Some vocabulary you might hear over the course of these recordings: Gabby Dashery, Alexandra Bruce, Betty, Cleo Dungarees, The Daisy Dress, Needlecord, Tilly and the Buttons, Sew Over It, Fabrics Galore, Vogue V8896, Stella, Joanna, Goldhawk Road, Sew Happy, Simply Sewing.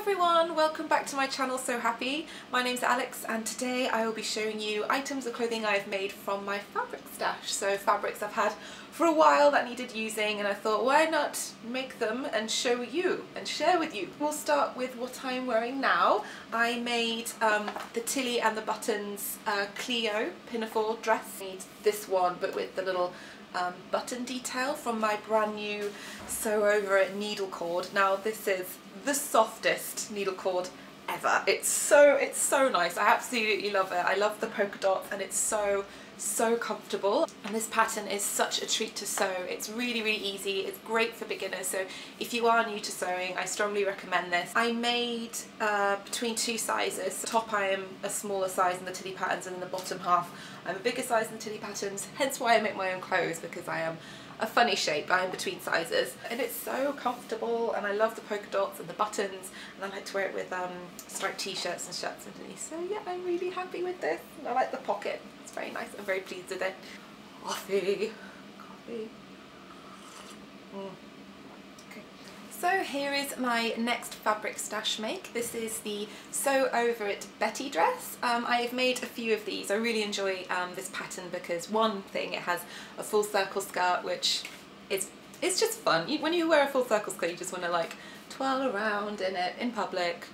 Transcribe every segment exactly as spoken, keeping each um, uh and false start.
Hello everyone, welcome back to my channel So Happy. My name's Alex and today I will be showing you items of clothing I have made from my fabric stash. So fabrics I've had for a while that needed using and I thought why not make them and show you and share with you. We'll start with what I'm wearing now. I made um, the Tilly and the Buttons uh, Cleo pinafore dress. I made this one but with the little Um, button detail from my brand new Sew Over It needle cord. Now this is the softest needle cord ever. It's so it's so nice. I absolutely love it. I love the polka dots and it's so so comfortable, and this pattern is such a treat to sew. It's really really easy. It's great for beginners, so if you are new to sewing I strongly recommend this. I made uh, between two sizes. The top I am a smaller size in the Tilly patterns and in the bottom half I'm a bigger size in the Tilly patterns, hence why I make my own clothes because I am a funny shape. I am between sizes and it's so comfortable and I love the polka dots and the buttons, and I like to wear it with um, striped t-shirts and shirts underneath, so yeah I'm really happy with this and I like the pocket. It's very nice. I'm very pleased with it. Coffee. Coffee. Mm. Okay. So here is my next fabric stash make. This is the Sew Over It Betty dress. Um, I have made a few of these. I really enjoy um, this pattern because one thing, it has a full circle skirt, which is it's just fun. You, when you wear a full circle skirt, you just want to like twirl around in it in public.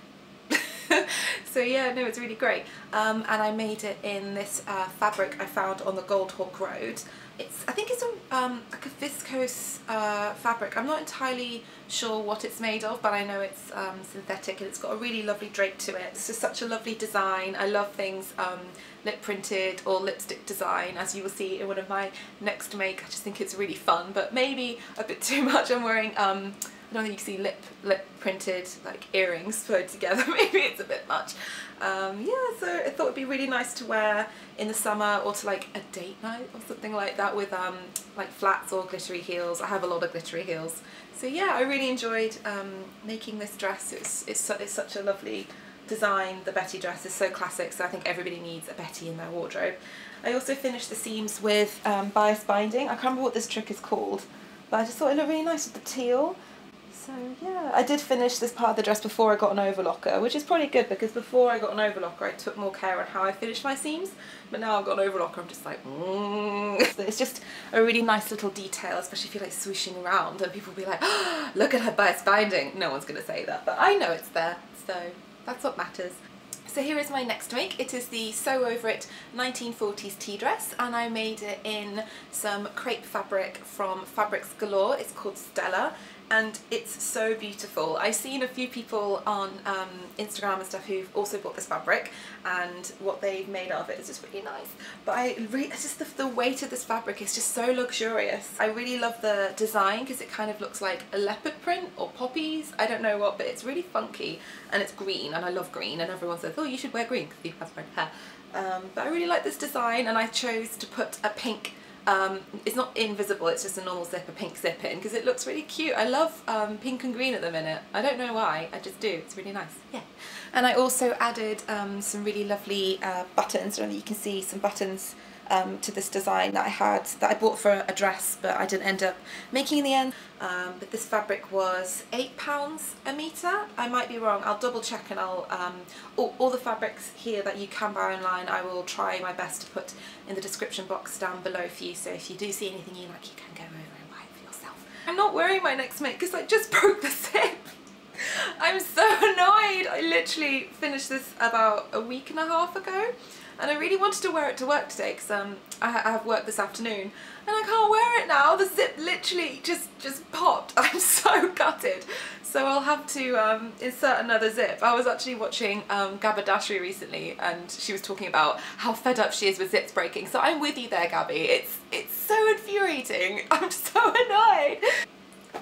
So yeah, no, it's really great. Um, and I made it in this uh, fabric I found on the Goldhawk Road. It's I think it's a, um, like a viscose uh, fabric. I'm not entirely sure what it's made of, but I know it's um, synthetic and it's got a really lovely drape to it. It's just such a lovely design. I love things um, lip printed or lipstick design, as you will see in one of my next make. I just think it's really fun, but maybe a bit too much. I'm wearing um, I don't think you can see lip lip printed like earrings sewed together. Maybe it's a bit much. Um, yeah, so I thought it'd be really nice to wear in the summer or to like a date night or something like that with um, like flats or glittery heels. I have a lot of glittery heels. So yeah, I really enjoyed um, making this dress. It's, it's, it's such a lovely design. The Betty dress is so classic, so I think everybody needs a Betty in their wardrobe. I also finished the seams with um, bias binding. I can't remember what this trick is called, but I just thought it looked really nice with the teal. So yeah, I did finish this part of the dress before I got an overlocker, which is probably good because before I got an overlocker I took more care on how I finished my seams, but now I've got an overlocker I'm just like mm. So it's just a really nice little detail, especially if you're like swooshing around and people will be like, oh, look at her bias binding. No one's going to say that, but I know it's there, so that's what matters. So here is my next make. It is the Sew Over It nineteen forties tea dress, and I made it in some crepe fabric from Fabrics Galore. It's called Stella and it's so beautiful. I've seen a few people on um, Instagram and stuff who've also bought this fabric, and what they've made out of it is just really nice. But I really, it's just the, the weight of this fabric is just so luxurious. I really love the design because it kind of looks like a leopard print or poppies. I don't know what, but it's really funky and it's green, and I love green, and everyone says, oh, you should wear green because you have red hair. Um, but I really like this design, and I chose to put a pink Um, it's not invisible, it's just a normal zip, a pink zip in, because it looks really cute. I love um, pink and green at the minute. I don't know why, I just do. It's really nice. Yeah. And I also added um, some really lovely uh, buttons. I don't know if you can see some buttons um, to this design that I had, that I bought for a dress, but I didn't end up making in the end. Um, but this fabric was eight pounds a metre. I might be wrong, I'll double check, and I'll, um, all, all the fabrics here that you can buy online I will try my best to put in the description box down below for you, so if you do see anything you like you can go over and buy it for yourself. I'm not wearing my next make because I just broke the zip. I'm so annoyed! I literally finished this about a week and a half ago, and I really wanted to wear it to work today because um, I, ha I have work this afternoon, and I can't wear it now. The zip literally just just popped. I'm so gutted. So I'll have to um, insert another zip. I was actually watching um, Gabby Dashery recently, and she was talking about how fed up she is with zips breaking. So I'm with you there, Gabby. It's it's so infuriating. I'm so annoyed.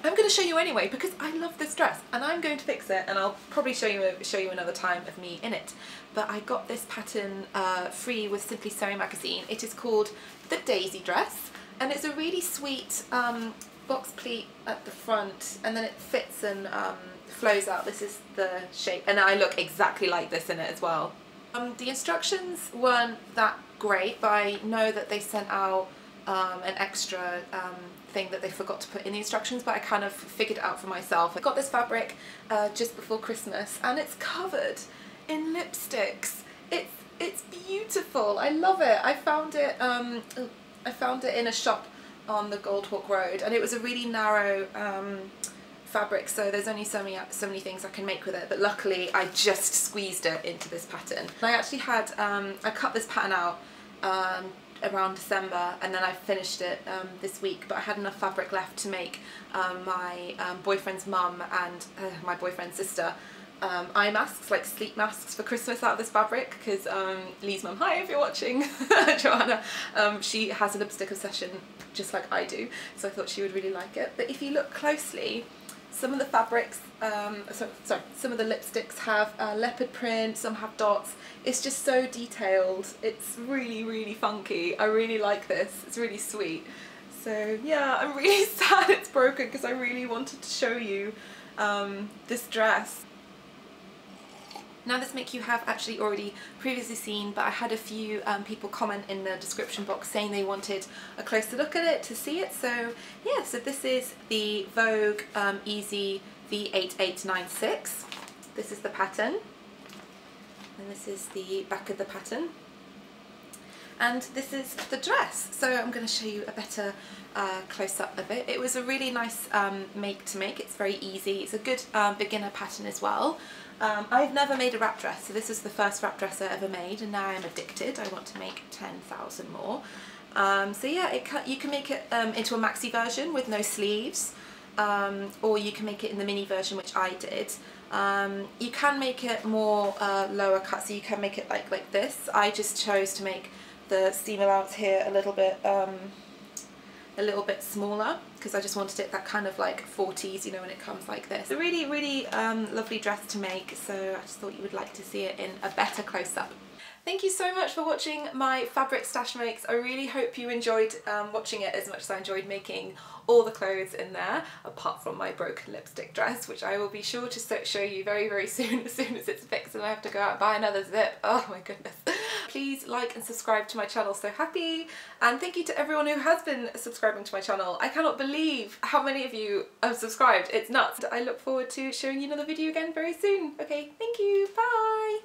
I'm going to show you anyway because I love this dress and I'm going to fix it, and I'll probably show you show you another time of me in it. But I got this pattern uh, free with Simply Sewing magazine. It is called The Daisy Dress, and it's a really sweet um, box pleat at the front, and then it fits and um, flows out. This is the shape, and I look exactly like this in it as well. Um, the instructions weren't that great, but I know that they sent out um, an extra um, thing that they forgot to put in the instructions, but I kind of figured it out for myself. I got this fabric uh, just before Christmas, and it's covered in lipsticks. It's it's beautiful. I love it. I found it. Um, I found it in a shop on the Goldhawk Road, and it was a really narrow um, fabric, so there's only so many so many things I can make with it, but luckily I just squeezed it into this pattern. I actually had um, I cut this pattern out um, around December, and then I finished it um, this week, but I had enough fabric left to make um, my um, boyfriend's mum and uh, my boyfriend's sister Um, eye masks, like sleep masks for Christmas out of this fabric, because um, Lee's mum, hi if you're watching, Joanna, um, she has a lipstick obsession just like I do, so I thought she would really like it. But if you look closely, some of the fabrics, um, so, sorry, some of the lipsticks have uh, leopard print, some have dots. It's just so detailed. It's really, really funky. I really like this. It's really sweet. So yeah, I'm really sad it's broken, because I really wanted to show you um, this dress. Now, this make you have actually already previously seen, but I had a few um, people comment in the description box saying they wanted a closer look at it to see it. So yeah, so this is the Vogue um, Easy V eight eight nine six. This is the pattern, and this is the back of the pattern, and this is the dress. So I'm going to show you a better uh, close-up of it. It was a really nice um, make to make. It's very easy. It's a good um, beginner pattern as well. Um, I've never made a wrap dress, so this was the first wrap dress I ever made, and now I'm addicted. I want to make ten thousand more. Um, so yeah, it can, you can make it um, into a maxi version with no sleeves, um, or you can make it in the mini version, which I did. Um, you can make it more uh, lower cut, so you can make it like, like this. I just chose to make the seam allowance here a little bit um, a little bit smaller, because I just wanted it that kind of like forties, you know, when it comes like this. It's a really, really um, lovely dress to make, so I just thought you would like to see it in a better close-up. Thank you so much for watching my fabric stash makes. I really hope you enjoyed um, watching it as much as I enjoyed making all the clothes in there, apart from my broken lipstick dress, which I will be sure to show you very, very soon, as soon as it's fixed and I have to go out and buy another zip. Oh my goodness. Please like and subscribe to my channel, so happy, and thank you to everyone who has been subscribing to my channel. I cannot believe how many of you have subscribed. It's nuts. I look forward to showing you another video again very soon. Okay, thank you. Bye.